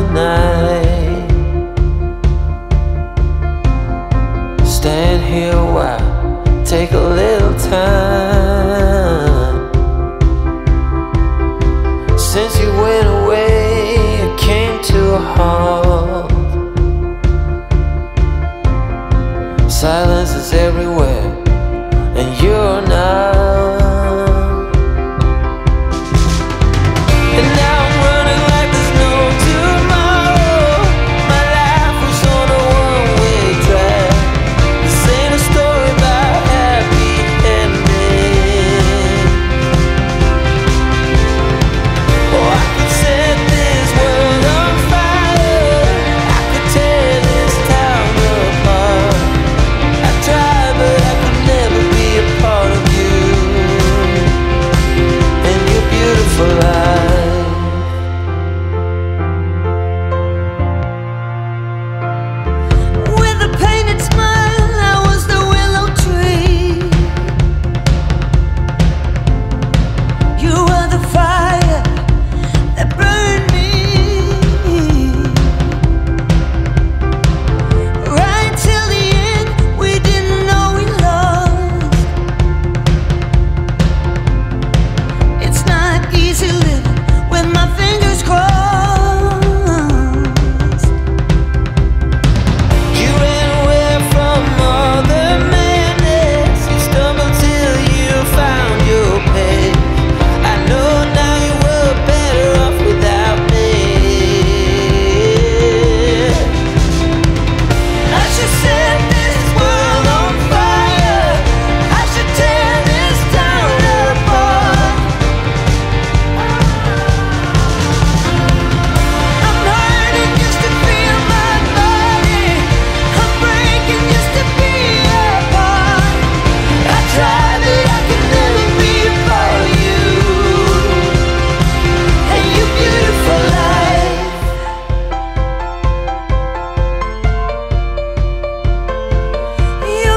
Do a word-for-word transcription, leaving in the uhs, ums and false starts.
the night.